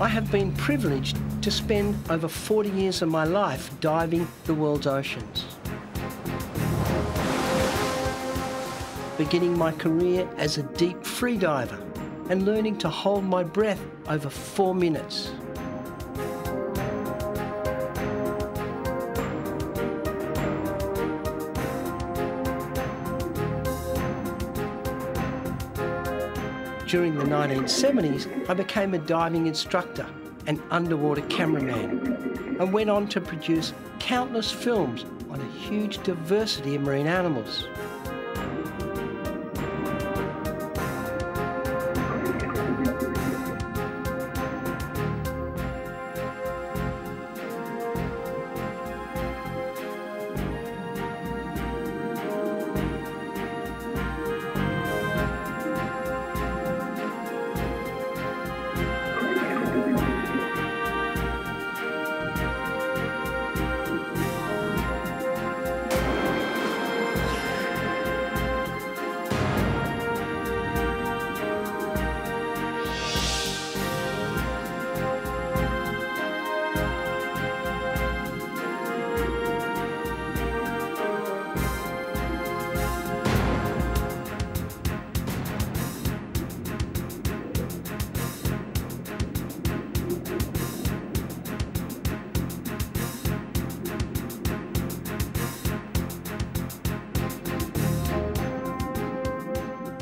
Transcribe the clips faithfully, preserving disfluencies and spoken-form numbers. I have been privileged to spend over forty years of my life diving the world's oceans. Beginning my career as a deep free diver and learning to hold my breath over four minutes. During the nineteen seventies, I became a diving instructor and underwater cameraman and went on to produce countless films on a huge diversity of marine animals.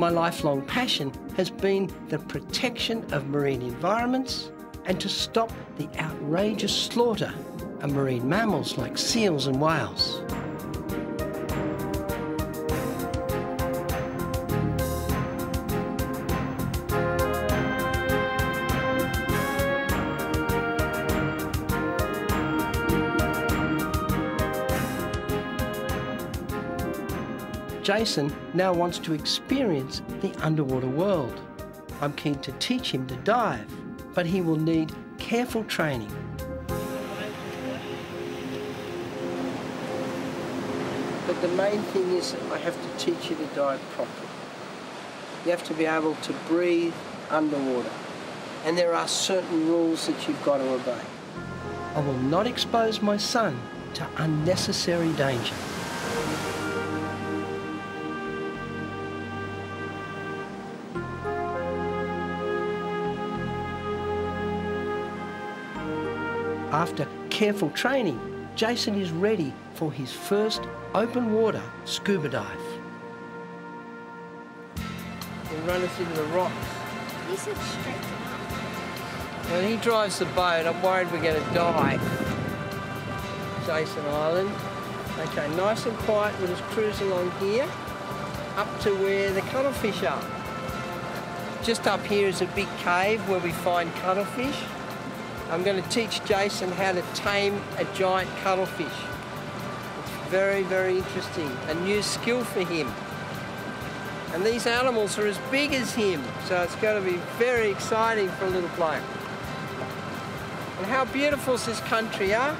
My lifelong passion has been the protection of marine environments and to stop the outrageous slaughter of marine mammals like seals and whales. Jason now wants to experience the underwater world. I'm keen to teach him to dive, but he will need careful training. But the main thing is that I have to teach you to dive properly. You have to be able to breathe underwater, and there are certain rules that you've got to obey. I will not expose my son to unnecessary danger. After careful training, Jason is ready for his first open water scuba dive. He runs into the rocks. He said straight to When he drives the boat, I'm worried we're going to die. Jason Island. Okay, nice and quiet. We'll just cruise along here, up to where the cuttlefish are. Just up here is a big cave where we find cuttlefish. I'm going to teach Jason how to tame a giant cuttlefish. It's very, very interesting, a new skill for him. And these animals are as big as him, so it's going to be very exciting for a little bloke. And how beautiful is this country, huh?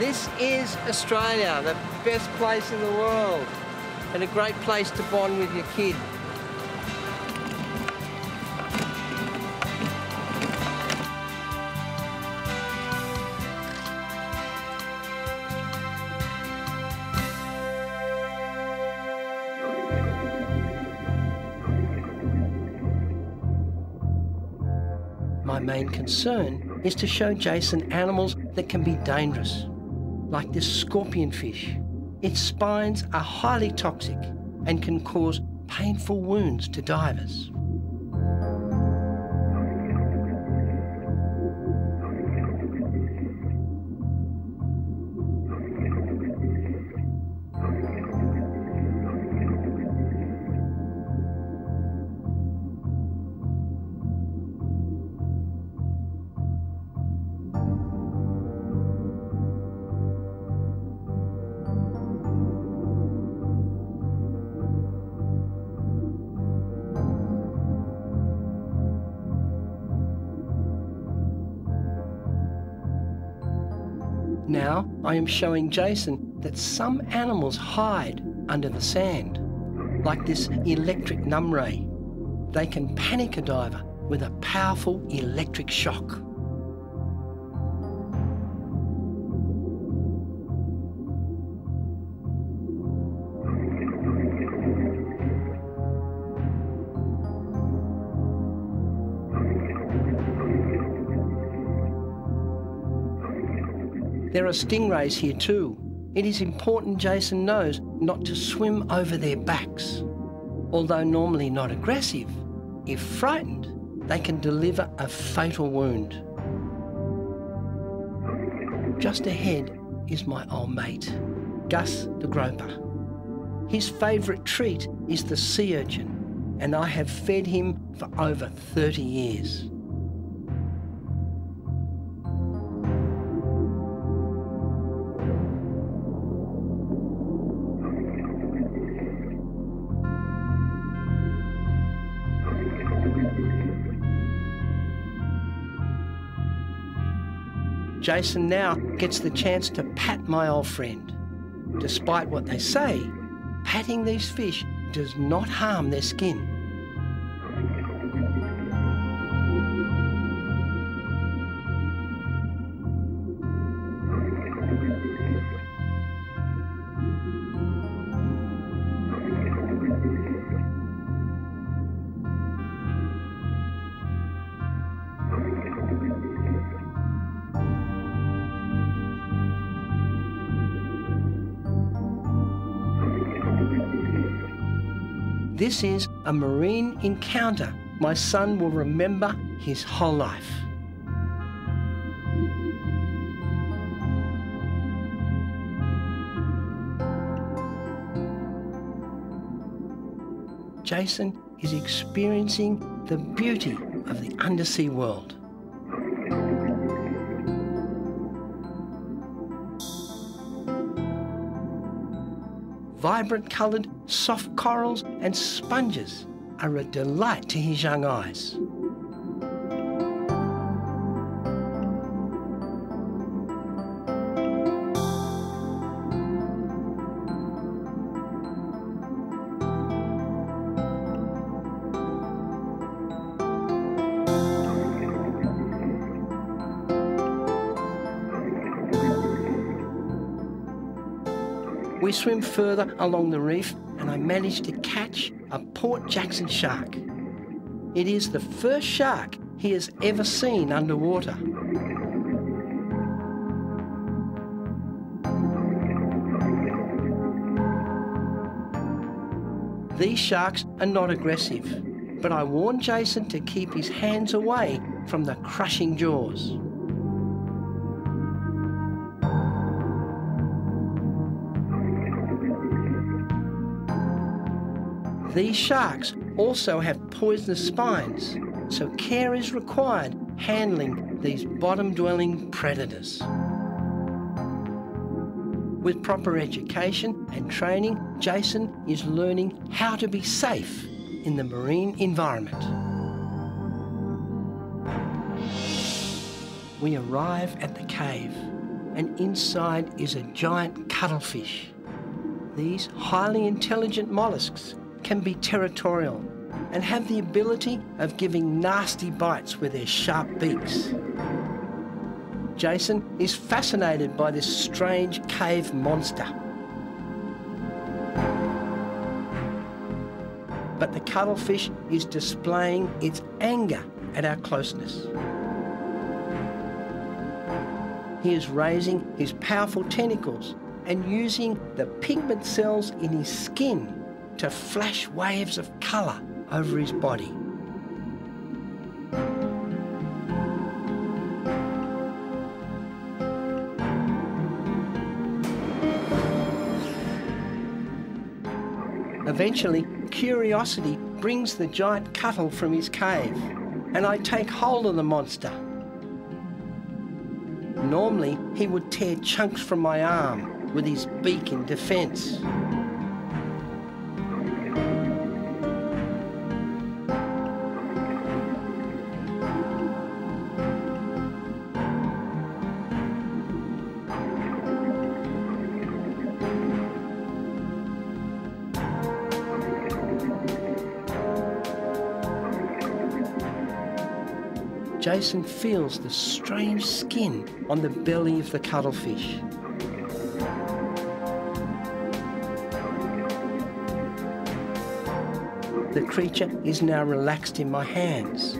This is Australia, the best place in the world, and a great place to bond with your kid. My main concern is to show Jason animals that can be dangerous, like this scorpionfish. Its spines are highly toxic and can cause painful wounds to divers. Now, I am showing Jason that some animals hide under the sand, like this electric numb ray. They can panic a diver with a powerful electric shock. There are stingrays here too. It is important Jason knows not to swim over their backs. Although normally not aggressive, if frightened, they can deliver a fatal wound. Just ahead is my old mate, Gus the Groper. His favourite treat is the sea urchin, and I have fed him for over thirty years. Jason now gets the chance to pat my old friend. Despite what they say, patting these fish does not harm their skin. This is a marine encounter my son will remember his whole life. Jason is experiencing the beauty of the undersea world. Vibrant coloured, soft corals and sponges are a delight to his young eyes. We swim further along the reef and I managed to catch a Port Jackson shark. It is the first shark he has ever seen underwater. These sharks are not aggressive, but I warned Jason to keep his hands away from the crushing jaws. These sharks also have poisonous spines, so care is required handling these bottom-dwelling predators. With proper education and training, Jason is learning how to be safe in the marine environment. We arrive at the cave, and inside is a giant cuttlefish. These highly intelligent mollusks can be territorial and have the ability of giving nasty bites with their sharp beaks. Jason is fascinated by this strange cave monster. But the cuttlefish is displaying its anger at our closeness. He is raising his powerful tentacles and using the pigment cells in his skin to flash waves of colour over his body. Eventually, curiosity brings the giant cuttle from his cave, and I take hold of the monster. Normally, he would tear chunks from my arm with his beak in defence. Jason feels the strange skin on the belly of the cuttlefish. The creature is now relaxed in my hands.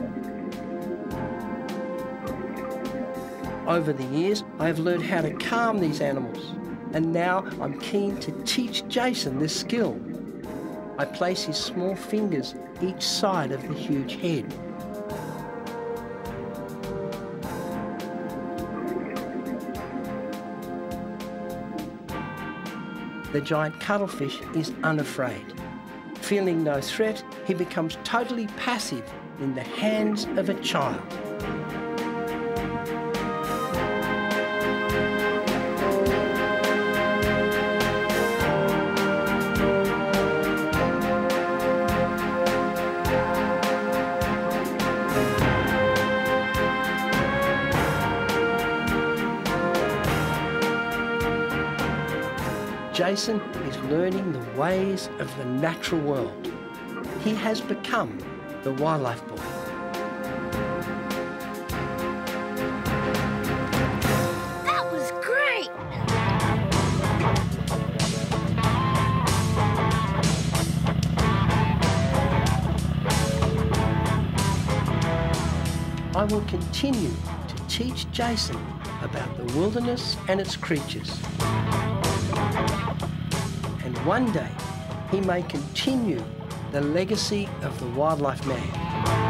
Over the years, I have learned how to calm these animals, and now I'm keen to teach Jason this skill. I place his small fingers each side of the huge head. The giant cuttlefish is unafraid. Feeling no threat, he becomes totally passive in the hands of a child. Jason is learning the ways of the natural world. He has become the Wildlife Boy. That was great! I will continue to teach Jason about the wilderness and its creatures. And one day, he may continue the legacy of the Wildlife Man.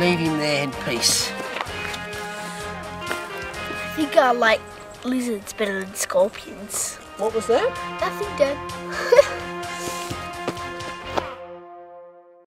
Leave him there in peace. I think I like lizards better than scorpions. What was that? Nothing, Dad.